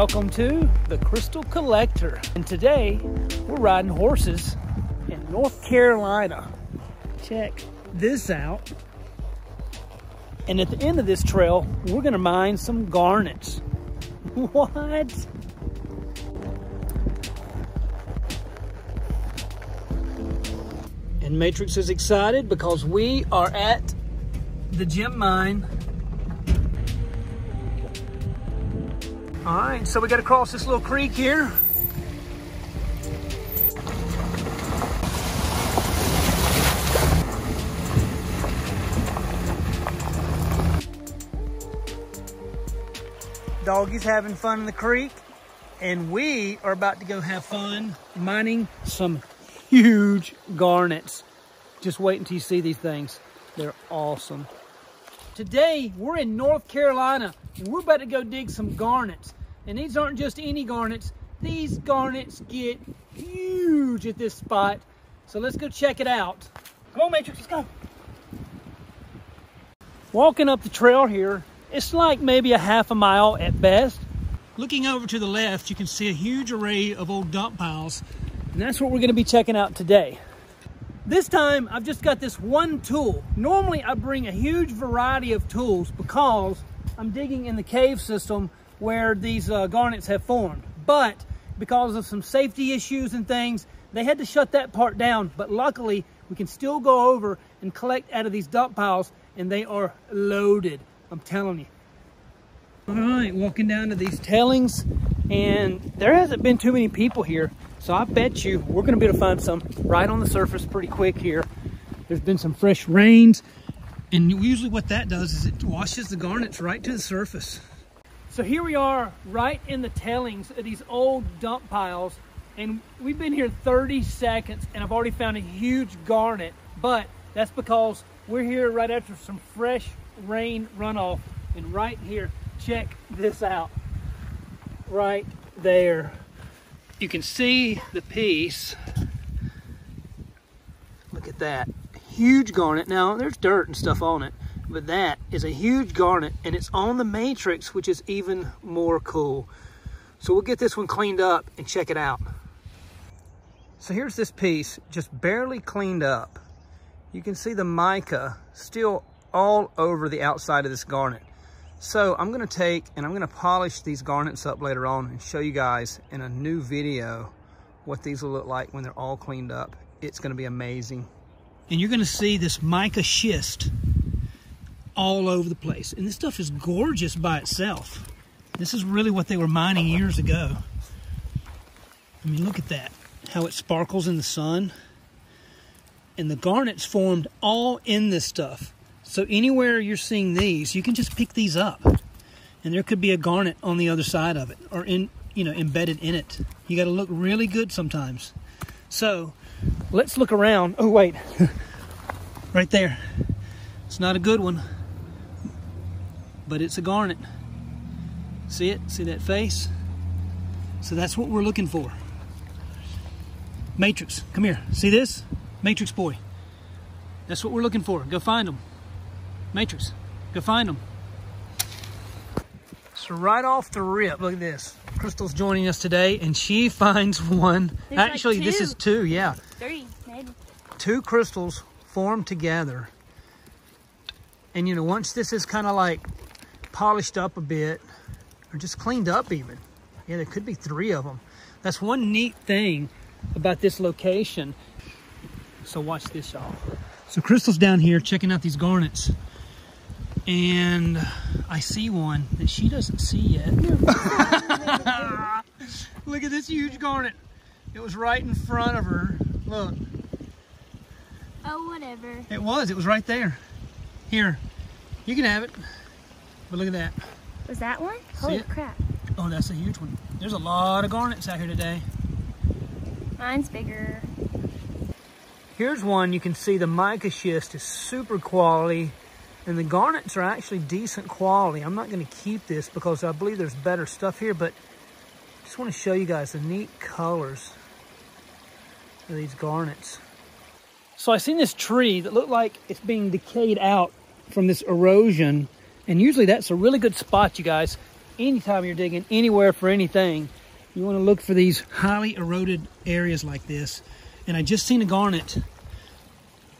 Welcome to the Crystal Collector, and today we're riding horses in North Carolina. Check this out. And at the end of this trail, we're gonna mine some garnets. What? And Matrix is excited because we are at the gem mine. All right, so we got to cross this little creek here. Doggy's having fun in the creek, and we are about to go have fun mining some huge garnets. Just wait until you see these things. They're awesome. Today, we're in North Carolina. We're about to go dig some garnets. And these aren't just any garnets. These garnets get huge at this spot. So let's go check it out. Come on, Matrix, let's go. Walking up the trail here, it's like maybe a half a mile at best. Looking over to the left, you can see a huge array of old dump piles. And that's what we're gonna be checking out today. This time, I've just got this one tool. Normally, I bring a huge variety of tools because I'm digging in the cave system where these garnets have formed. But because of some safety issues and things, they had to shut that part down. But luckily, we can still go over and collect out of these dump piles, and they are loaded, I'm telling you. All right, walking down to these tailings, and there hasn't been too many people here. So I bet you we're gonna be able to find some right on the surface pretty quick here. There's been some fresh rains, and usually what that does is it washes the garnets right to the surface. So here we are right in the tailings of these old dump piles, and we've been here 30 seconds and I've already found a huge garnet, but that's because we're here right after some fresh rain runoff. And right here, check this out, right there. You can see the piece. Look at that huge garnet. Now there's dirt and stuff on it, but that is a huge garnet, and it's on the Matrix, which is even more cool. So we'll get this one cleaned up and check it out. So here's this piece, just barely cleaned up. You can see the mica still all over the outside of this garnet. So I'm gonna take and I'm gonna polish these garnets up later on and show you guys in a new video what these will look like when they're all cleaned up. It's gonna be amazing. And you're gonna see this mica schist all over the place. And this stuff is gorgeous by itself. This is really what they were mining years ago. I mean, look at that, how it sparkles in the sun. And the garnets formed all in this stuff. So anywhere you're seeing these, you can just pick these up, and there could be a garnet on the other side of it, or in, you know, embedded in it. You got to look really good sometimes. So let's look around. Oh wait, right there. It's not a good one, but it's a garnet. See it? See that face? So that's what we're looking for. Matrix, come here. See this? Matrix boy. That's what we're looking for. Go find them. Matrix, go find them. So right off the rip, look at this. Crystal's joining us today, and she finds one. There's actually, like this is two, yeah. Three, maybe. Two crystals formed together. And you know, once this is kind of like polished up a bit, or just cleaned up even, yeah, there could be three of them. That's one neat thing about this location. So watch this, y'all. So Crystal's down here checking out these garnets, and I see one that she doesn't see yet. Look at this huge garnet. It was right in front of her. Look. Oh, whatever. It was right there. Here, you can have it. But look at that. Was that one? Holy crap. Oh, that's a huge one. There's a lot of garnets out here today. Mine's bigger. Here's one, you can see the mica schist is super quality, and the garnets are actually decent quality. I'm not gonna keep this because I believe there's better stuff here, but I just wanna show you guys the neat colors of these garnets. So I seen this tree that looked like it's being decayed out from this erosion, and usually that's a really good spot, you guys. anytime you're digging anywhere for anything, you want to look for these highly eroded areas like this. And I just seen a garnet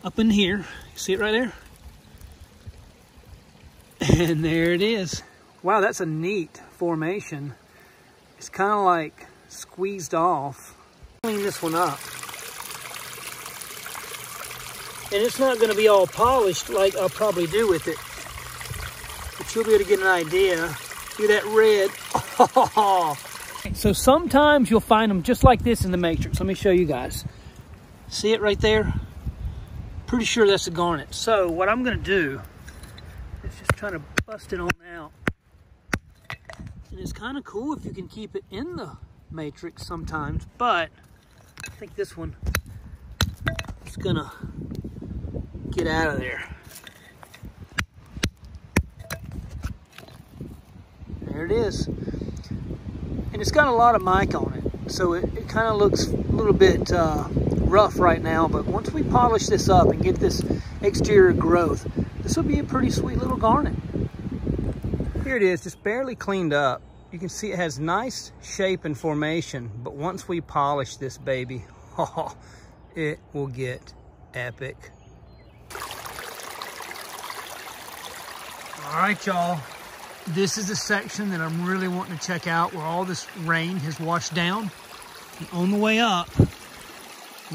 up in here. See it right there? And there it is. Wow, that's a neat formation. It's kind of like squeezed off. Clean this one up. And it's not going to be all polished like I'll probably do with it. But you'll be able to get an idea. Look at that red. Oh. So sometimes you'll find them just like this in the Matrix. Let me show you guys. See it right there? Pretty sure that's a garnet. So what I'm going to do is just try to bust it on out. And it's kind of cool if you can keep it in the Matrix sometimes, but I think this one is going to get out of there. There it is. And it's got a lot of mic on it, so it kind of looks a little bit rough right now, but once we polish this up and get this exterior growth, this will be a pretty sweet little garnet. Here it is, just barely cleaned up. You can see it has nice shape and formation, but once we polish this baby, oh, it will get epic. All right, y'all. This is the section that I'm really wanting to check out where all this rain has washed down. And on the way up,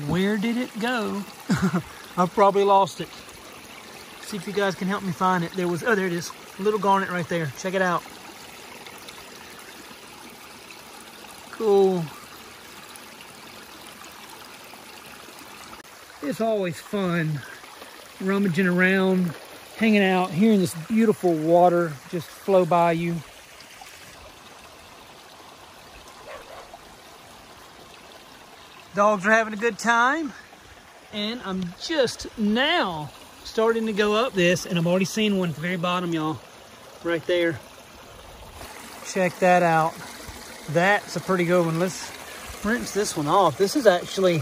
where did it go? I've probably lost it. See if you guys can help me find it. There was, oh, there it is. Little garnet right there. Check it out. Cool. It's always fun rummaging around, hanging out, hearing this beautiful water just flow by you. Dogs are having a good time, and I'm just now starting to go up this, and I've already seen one at the very bottom, y'all, right there. Check that out. That's a pretty good one. Let's rinse this one off. This is actually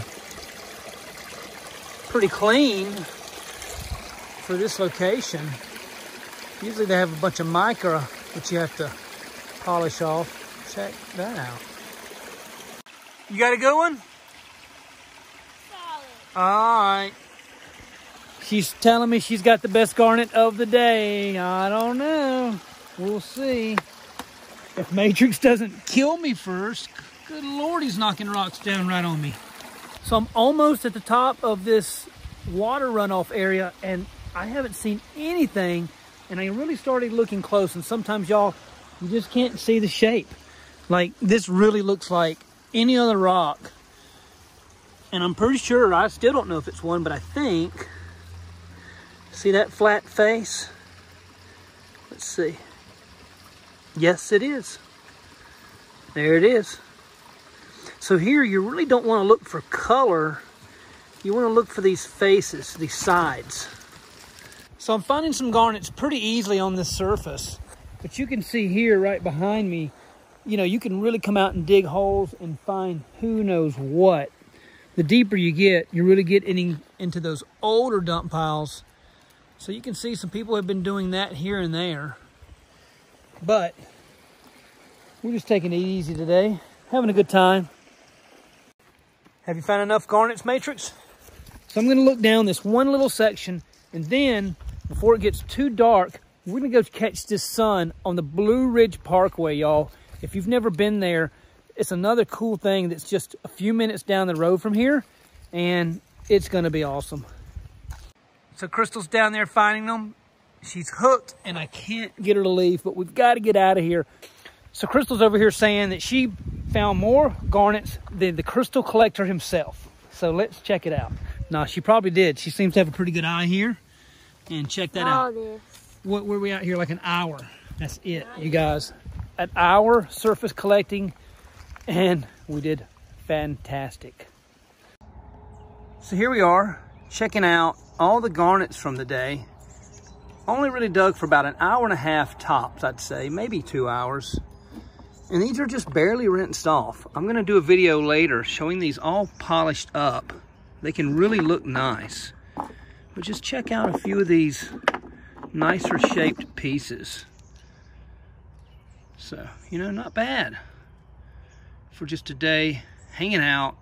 pretty clean for this location. Usually they have a bunch of micra that you have to polish off. Check that out. You got a good one? Solid. All right. She's telling me she's got the best garnet of the day. I don't know. We'll see. If Matrix doesn't kill me first, good Lord, he's knocking rocks down right on me. So I'm almost at the top of this water runoff area, and I haven't seen anything, and I really started looking close, and sometimes, y'all, you just can't see the shape. Like, this really looks like any other rock, and I'm pretty sure, I still don't know if it's one, but I think, see that flat face? Let's see. Yes, it is. There it is. So here, you really don't want to look for color. You want to look for these faces, these sides. So I'm finding some garnets pretty easily on this surface. But you can see here right behind me, you know, you can really come out and dig holes and find who knows what. The deeper you get, you really get into those older dump piles. So you can see some people have been doing that here and there. But we're just taking it easy today, having a good time. Have you found enough garnets, Matrix? So I'm going to look down this one little section, and then before it gets too dark, we're going to go catch this sun on the Blue Ridge Parkway, y'all. If you've never been there, it's another cool thing that's just a few minutes down the road from here, and it's going to be awesome. So Crystal's down there finding them. She's hooked, and I can't get her to leave, but we've got to get out of here. So Crystal's over here saying that she found more garnets than the Crystal Collector himself. So let's check it out. No, she probably did. She seems to have a pretty good eye here. And check that out. What were we out here? Like an hour. That's it, you guys. An hour surface collecting, and we did fantastic. So here we are, checking out all the garnets from the day. Only really dug for about an hour and a half tops, I'd say, maybe 2 hours. And these are just barely rinsed off. I'm gonna do a video later showing these all polished up. They can really look nice. But just check out a few of these nicer shaped pieces. So, you know, not bad for just a day hanging out,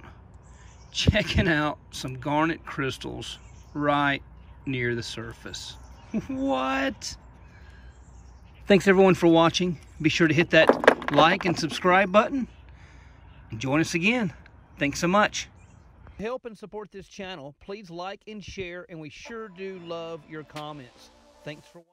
checking out some garnet crystals right near the surface. What? Thanks everyone for watching. Be sure to hit that like and subscribe button and join us again. Thanks so much. To help and support this channel, please like and share, and we sure do love your comments. Thanks for watching.